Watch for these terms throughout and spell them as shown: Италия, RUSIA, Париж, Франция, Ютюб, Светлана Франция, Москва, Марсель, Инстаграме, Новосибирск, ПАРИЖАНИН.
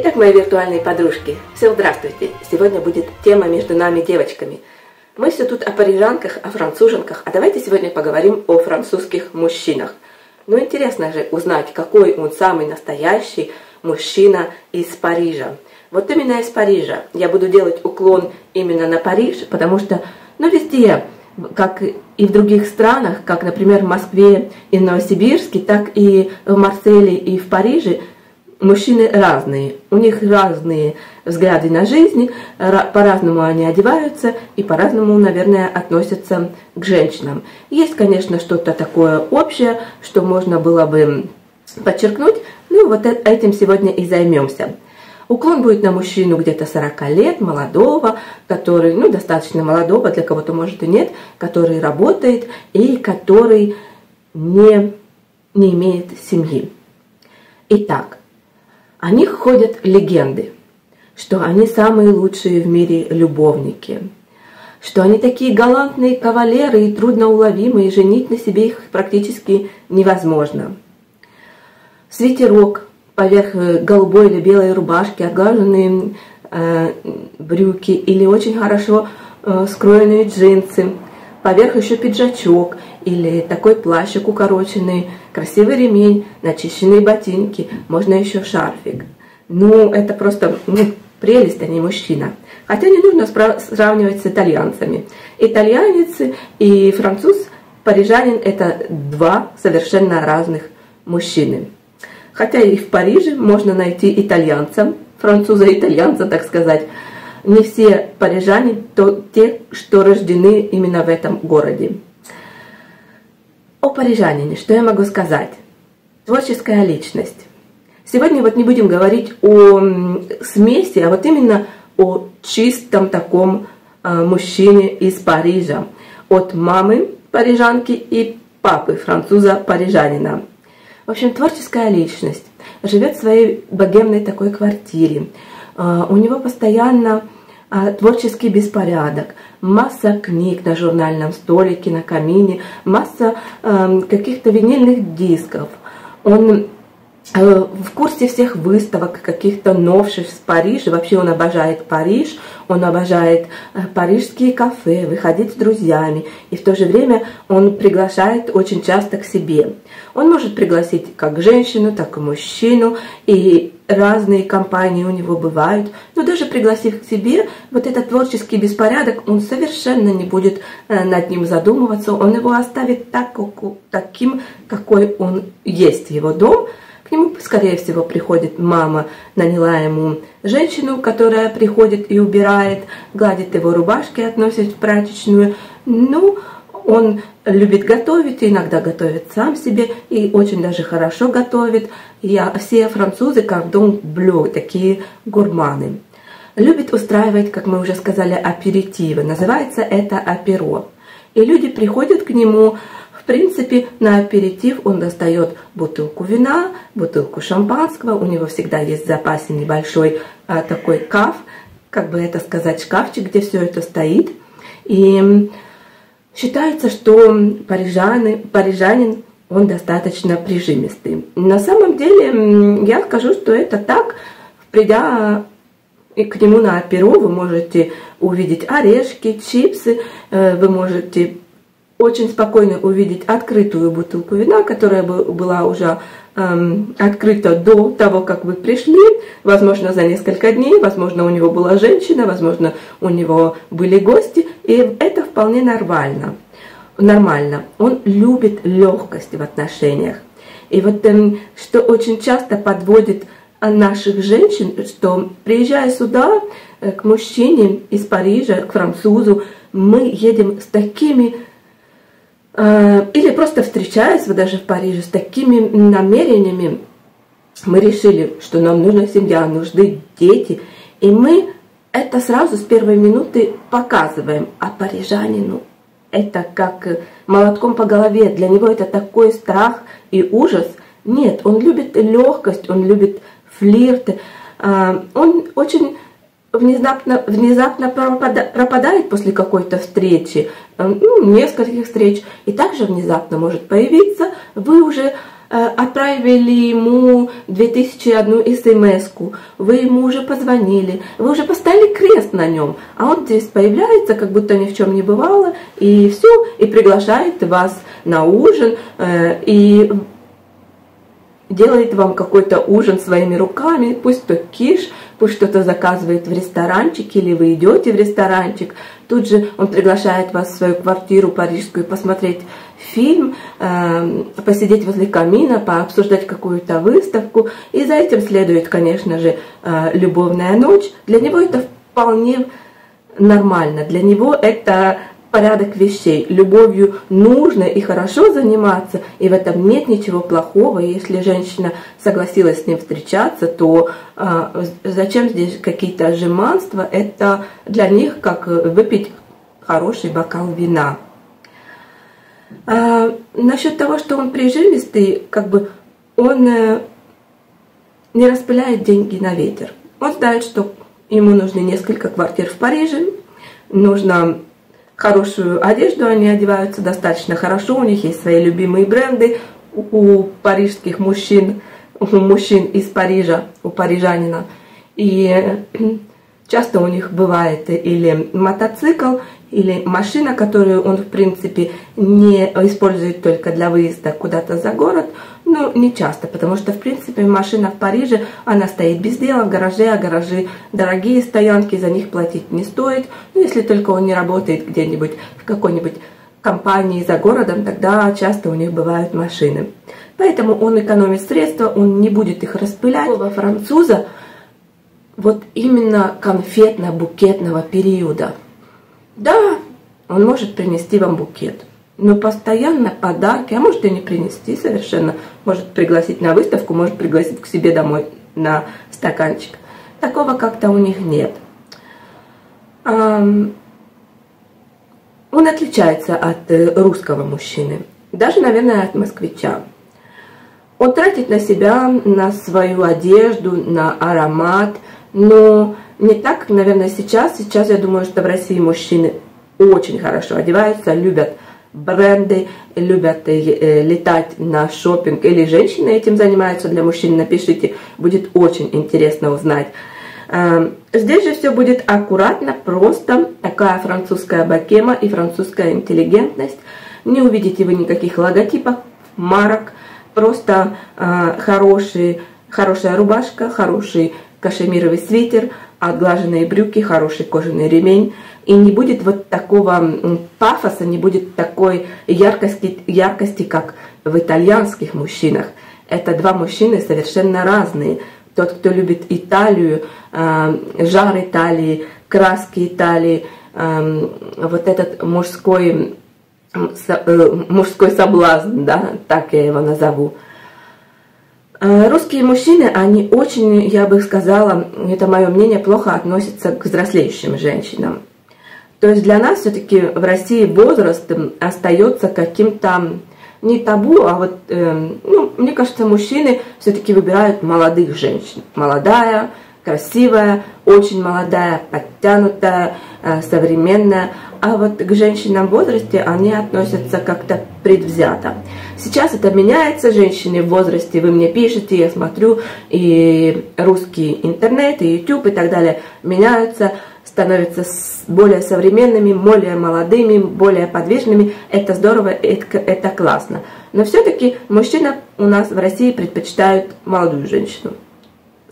Итак, мои виртуальные подружки, всем здравствуйте! Сегодня будет тема между нами девочками. Мы все тут о парижанках, о француженках, а давайте сегодня поговорим о французских мужчинах. Ну, интересно же узнать, какой он самый настоящий мужчина из Парижа. Вот именно из Парижа. Я буду делать уклон именно на Париж, потому что, ну, везде, как и в других странах, как, например, в Москве и Новосибирске, так и в Марселе и в Париже, мужчины разные, у них разные взгляды на жизнь, по-разному они одеваются и по-разному, наверное, относятся к женщинам. Есть, конечно, что-то такое общее, что можно было бы подчеркнуть, ну вот этим сегодня и займемся. Уклон будет на мужчину где-то 40 лет, молодого, который, ну, достаточно молодого, для кого-то может и нет, который работает и который не имеет семьи. Итак, о них ходят легенды, что они самые лучшие в мире любовники, что они такие галантные кавалеры и трудноуловимые, и женить на себе их практически невозможно. Свитерок поверх голубой или белой рубашки, отглаженные брюки или очень хорошо скроенные джинсы, поверх еще пиджачок или такой плащик укороченный, красивый ремень, начищенные ботинки, можно еще шарфик. Ну, это просто прелесть, а не мужчина. Хотя не нужно сравнивать с итальянцами. Итальянец и француз, парижанин – это два совершенно разных мужчины. Хотя и в Париже можно найти итальянца, француза-итальянца, так сказать. Не все парижане те, что рождены именно в этом городе. О парижанине, что я могу сказать? Творческая личность. Сегодня вот не будем говорить о смеси, а вот именно о чистом таком мужчине из Парижа. От мамы парижанки и папы француза-парижанина. В общем, творческая личность. Живет в своей богемной такой квартире. У него постоянно творческий беспорядок, масса книг на журнальном столике, на камине, масса каких-то винильных дисков. Он в курсе всех выставок, каких-то новшеств в Париже. Вообще он обожает Париж, он обожает парижские кафе, выходить с друзьями. И в то же время он приглашает очень часто к себе. Он может пригласить как женщину, так и мужчину, и разные компании у него бывают, но даже пригласив к себе, вот этот творческий беспорядок, он совершенно не будет над ним задумываться, он его оставит таким, какой он есть, его дом. К нему, скорее всего, приходит мама, наняла ему женщину, которая приходит и убирает, гладит его рубашки, относит в прачечную. Ну, он любит готовить, иногда готовит сам себе и очень даже хорошо готовит. Все французы кордон блю, такие гурманы. Любит устраивать, как мы уже сказали, аперитивы. Называется это аперо. И люди приходят к нему, в принципе, на аперитив. Он достает бутылку вина, бутылку шампанского. У него всегда есть в запасе небольшой такой каф, как бы это сказать, шкафчик, где все это стоит. И считается, что парижанин, он достаточно прижимистый. На самом деле, я скажу, что это так. Придя к нему на аперо, вы можете увидеть орешки, чипсы, вы можете очень спокойно увидеть открытую бутылку вина, которая была уже открыта до того, как вы пришли, возможно, за несколько дней, возможно, у него была женщина, возможно, у него были гости, и это вполне нормально. Он любит легкость в отношениях. И вот что очень часто подводит наших женщин, что, приезжая сюда, к мужчине из Парижа, к французу, мы едем с такими, или просто встречаясь вы даже в Париже, с такими намерениями, мы решили, что нам нужна семья, нужны дети. И мы это сразу с первой минуты показываем. А парижанину это как молотком по голове. Для него это такой страх и ужас. Нет, он любит легкость, он любит флирт. Он очень внезапно пропадает после какой-то встречи, ну, нескольких встреч, и также внезапно может появиться. Вы уже отправили ему 2001 смс-ку, вы ему уже позвонили, вы уже поставили крест на нем, а он здесь появляется, как будто ни в чем не бывало, и все, и приглашает вас на ужин, и делает вам какой-то ужин своими руками, пусть то киш, пусть что-то заказывает в ресторанчике, или вы идете в ресторанчик, тут же он приглашает вас в свою квартиру парижскую посмотреть фильм, посидеть возле камина, пообсуждать какую-то выставку, и за этим следует, конечно же, любовная ночь. Для него это вполне нормально, для него это порядок вещей. Любовью нужно и хорошо заниматься, и в этом нет ничего плохого. Если женщина согласилась с ним встречаться, то зачем здесь какие-то жеманства? Это для них как выпить хороший бокал вина. Насчет того, что он прижимистый, как бы он не распыляет деньги на ветер. Он знает, что ему нужны несколько квартир в Париже, нужно хорошую одежду, они одеваются достаточно хорошо, у них есть свои любимые бренды, у парижских мужчин, у мужчин из Парижа, у парижанина. И часто у них бывает или мотоцикл, или машина, которую он, в принципе, не использует только для выезда куда-то за город, но не часто, потому что, в принципе, машина в Париже, она стоит без дела в гараже, а гаражи дорогие, стоянки, за них платить не стоит. Ну, если только он не работает где-нибудь в какой-нибудь компании за городом, тогда часто у них бывают машины. Поэтому он экономит средства, он не будет их распылять. Слово француза вот именно конфетно-букетного периода. Да, он может принести вам букет, но постоянно подарки, а может и не принести совершенно, может пригласить на выставку, может пригласить к себе домой на стаканчик. Такого как-то у них нет. Он отличается от русского мужчины, даже, наверное, от москвича. Он тратит на себя, на свою одежду, на аромат, но не так, как, наверное, сейчас. Сейчас, я думаю, что в России мужчины очень хорошо одеваются, любят бренды, любят летать на шопинг. Или женщины этим занимаются, для мужчин напишите, будет очень интересно узнать. Здесь же все будет аккуратно, просто такая французская богема и французская интеллигентность. Не увидите вы никаких логотипов, марок, просто хорошая рубашка, хороший кашемировый свитер, отглаженные брюки, хороший кожаный ремень. И не будет вот такого пафоса, не будет такой яркости, как в итальянских мужчинах. Это два мужчины совершенно разные. Тот, кто любит Италию, жар Италии, краски Италии, вот этот мужской соблазн, да, так я его назову. Русские мужчины, они очень, я бы сказала, это мое мнение, плохо относятся к взрослеющим женщинам. То есть для нас все-таки в России возраст остается каким-то не табу, а вот, мне кажется, мужчины все-таки выбирают молодых женщин. Молодая, красивая, очень молодая, подтянутая, современная. А вот к женщинам в возрасте они относятся как-то предвзято. Сейчас это меняется, женщины в возрасте, вы мне пишете, я смотрю, и русский интернет, и Ютюб, и так далее, меняются, становятся более современными, более молодыми, более подвижными. Это здорово, это классно. Но все-таки мужчина у нас в России предпочитает молодую женщину.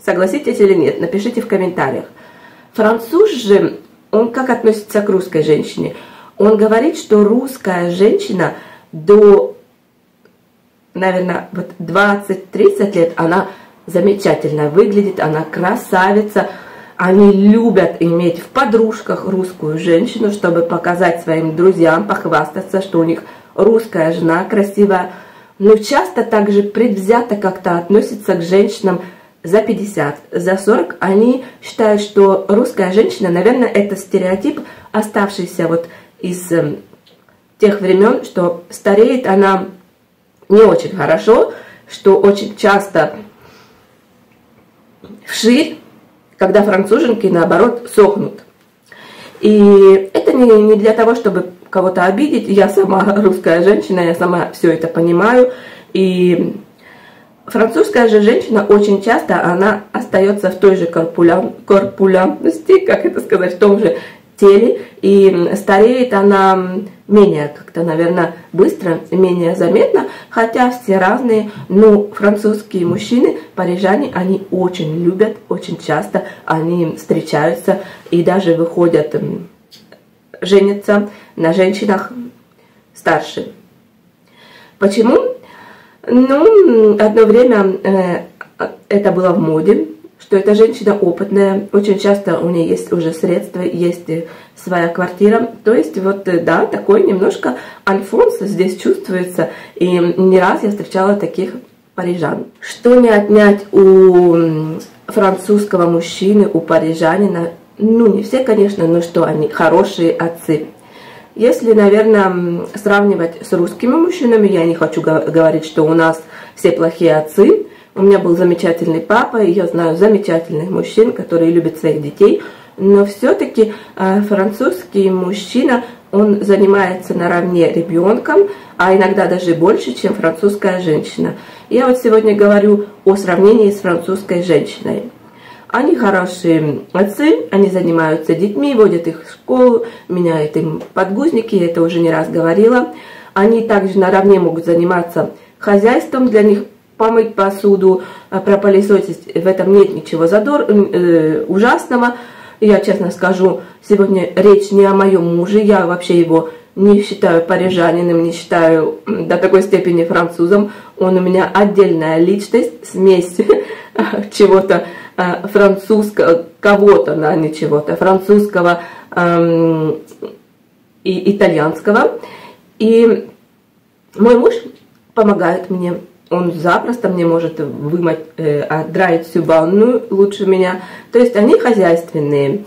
Согласитесь или нет, напишите в комментариях. Француз же, он как относится к русской женщине? Он говорит, что русская женщина до, наверное, вот 20-30 лет, она замечательно выглядит, она красавица. Они любят иметь в подружках русскую женщину, чтобы показать своим друзьям, похвастаться, что у них русская жена красивая. Но часто также предвзято как-то относятся к женщинам за 50, за 40. Они считают, что русская женщина, наверное, это стереотип, оставшийся вот из тех времен, что стареет она не очень хорошо, что очень часто вширь, когда француженки, наоборот, сохнут. И это не для того, чтобы кого-то обидеть. Я сама русская женщина, я сама все это понимаю. И Французская же женщина очень часто, она остается в той же корпулентности, как это сказать, в том же теле, и стареет она менее как-то, наверное, быстро, менее заметно, хотя все разные, но французские мужчины, парижане, они очень любят, очень часто они встречаются и даже выходят, женятся на женщинах старше. Почему? Ну, одно время это было в моде, что эта женщина опытная, очень часто у нее есть уже средства, есть своя квартира. То есть, вот, да, такой немножко альфонс здесь чувствуется. И не раз я встречала таких парижан. Что не отнять у французского мужчины, у парижанина? Ну, не все, конечно, но что они хорошие отцы. Если, наверное, сравнивать с русскими мужчинами, я не хочу говорить, что у нас все плохие отцы. У меня был замечательный папа, и я знаю замечательных мужчин, которые любят своих детей. Но все-таки французский мужчина, он занимается наравне ребенком, а иногда даже больше, чем французская женщина. Я вот сегодня говорю о сравнении с французской женщиной. Они хорошие отцы, они занимаются детьми, водят их в школу, меняют им подгузники, я это уже не раз говорила. Они также наравне могут заниматься хозяйством, для них помыть посуду, пропылесосить, в этом нет ничего ужасного. Я честно скажу, сегодня речь не о моем муже, я вообще его не считаю парижанином, не считаю до такой степени французом. Он у меня отдельная личность, смесь чего-то французского, кого-то, да, не чего-то, французского и итальянского. И мой муж помогает мне, он запросто мне может вымыть, отдраить всю ванну лучше меня. То есть они хозяйственные.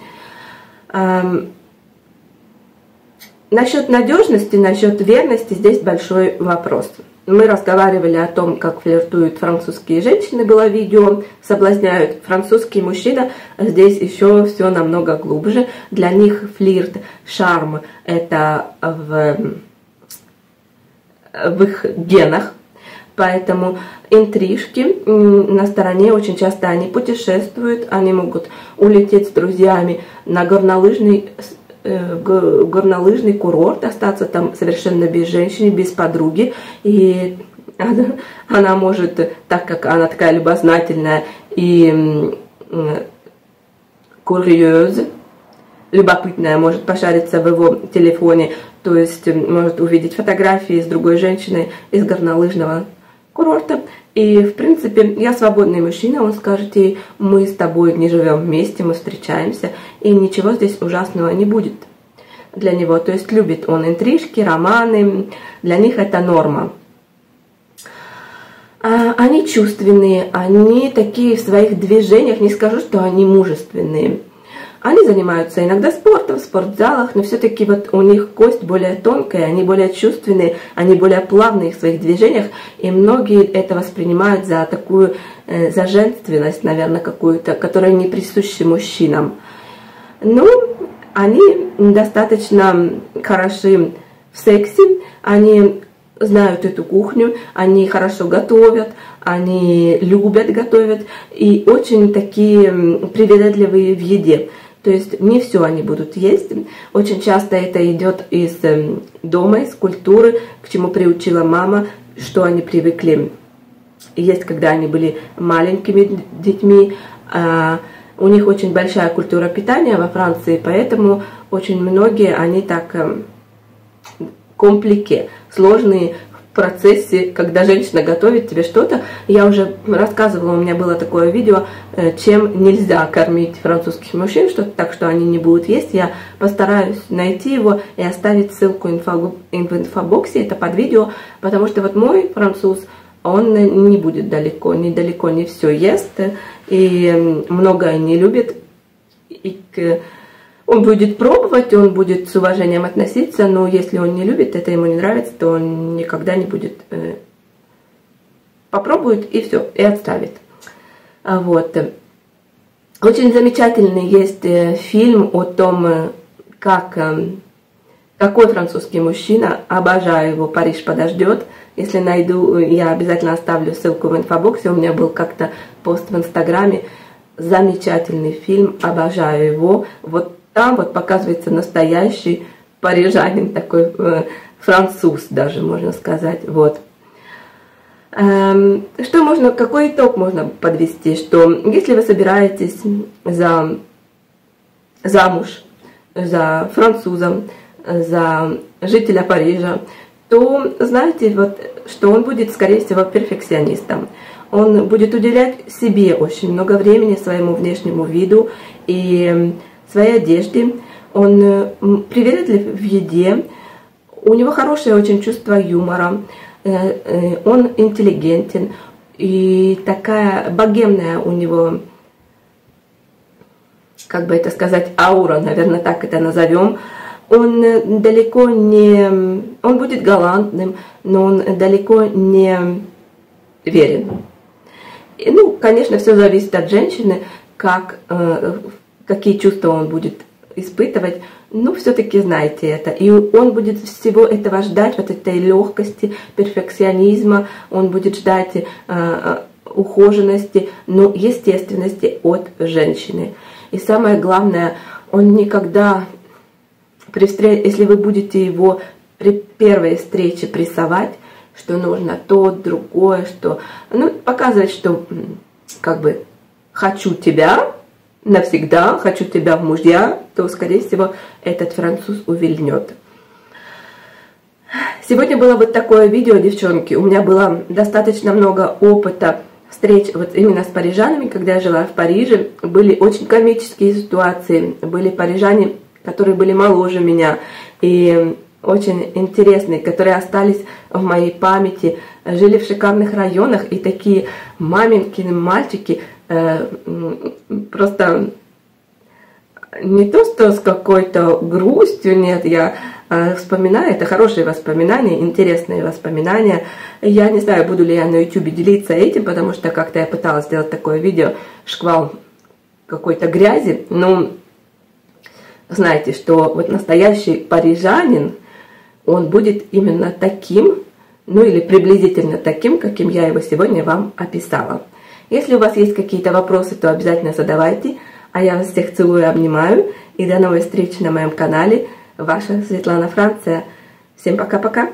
Насчет надежности, насчет верности здесь большой вопрос. Мы разговаривали о том, как флиртуют французские женщины, было видео, соблазняют. Французский мужчина, здесь еще все намного глубже. Для них флирт, шарм, это в их генах. Поэтому интрижки на стороне, очень часто они путешествуют, они могут улететь с друзьями на горнолыжный курорт, остаться там совершенно без женщины, без подруги. И она может, так как она такая любознательная и курьез, любопытная, может пошариться в его телефоне, то есть может увидеть фотографии с другой женщиной из горнолыжного курорта. И, в принципе, я свободный мужчина, он скажет ей: мы с тобой не живем вместе, мы встречаемся, и ничего здесь ужасного не будет для него. То есть любит он интрижки, романы, для них это норма. Они чувственные, они такие в своих движениях, не скажу, что они мужественные. Они занимаются иногда спортом, в спортзалах, но все-таки вот у них кость более тонкая, они более чувственные, они более плавные в своих движениях, и многие это воспринимают за такую, за женственность, наверное, какую-то, которая не присуща мужчинам. Но они достаточно хороши в сексе, они знают эту кухню, они хорошо готовят, они любят готовить и очень такие привередливые в еде. То есть не все они будут есть. Очень часто это идет из дома, из культуры, к чему приучила мама, что они привыкли есть, когда они были маленькими детьми. У них очень большая культура питания во Франции, поэтому очень многие, они так комплики, сложные в процессе, когда женщина готовит тебе что-то. Я уже рассказывала, у меня было такое видео, чем нельзя кормить французских мужчин, что-то так, что они не будут есть. Я постараюсь найти его и оставить ссылку в инфобоксе, это под видео, потому что вот мой француз, он не будет далеко не все ест, и многое не любит. И он будет пробовать, он будет с уважением относиться, но если он не любит, это ему не нравится, то он никогда не будет, попробует и все, и отставит. Вот. Очень замечательный есть фильм о том, как Какой французский мужчина, обожаю его, Париж подождет. Если найду, я обязательно оставлю ссылку в инфобоксе, у меня был как-то пост в Инстаграме. Замечательный фильм, обожаю его. Вот там вот показывается настоящий парижанин, такой француз даже, можно сказать. Вот. Что можно, какой итог можно подвести, что если вы собираетесь замуж за француза, за жителя Парижа, то знаете, вот, что он будет, скорее всего, перфекционистом. Он будет уделять себе очень много времени, своему внешнему виду и своей одежде. Он привередлив в еде, у него хорошее очень чувство юмора, он интеллигентен, и такая богемная у него, как бы это сказать, аура, наверное, так это назовем. Он далеко не... Он будет галантным, но он далеко не верен. И, ну, конечно, все зависит от женщины, какие чувства он будет испытывать, но все-таки знаете это. И он будет всего этого ждать, вот этой легкости, перфекционизма, он будет ждать ухоженности, но естественности от женщины. И самое главное, он никогда, если вы будете его при первой встрече прессовать, что нужно то, другое, что... Ну, показывать, что как бы хочу тебя навсегда, хочу тебя в мужья, то, скорее всего, этот француз увильнет. Сегодня было вот такое видео, девчонки. У меня было достаточно много опыта встреч вот именно с парижанами, когда я жила в Париже. Были очень комические ситуации, были парижане, которые были моложе меня, и очень интересные, которые остались в моей памяти, жили в шикарных районах, и такие маменькины мальчики, просто не то, что с какой-то грустью, нет, я вспоминаю, это хорошие воспоминания, интересные воспоминания. Я не знаю, буду ли я на Ютюбе делиться этим, потому что как-то я пыталась сделать такое видео, шквал какой-то грязи, но... Знаете, что вот настоящий парижанин, он будет именно таким, ну или приблизительно таким, каким я его сегодня вам описала. Если у вас есть какие-то вопросы, то обязательно задавайте. А я вас всех целую и обнимаю. И до новой встречи на моем канале. Ваша Светлана Франция. Всем пока-пока.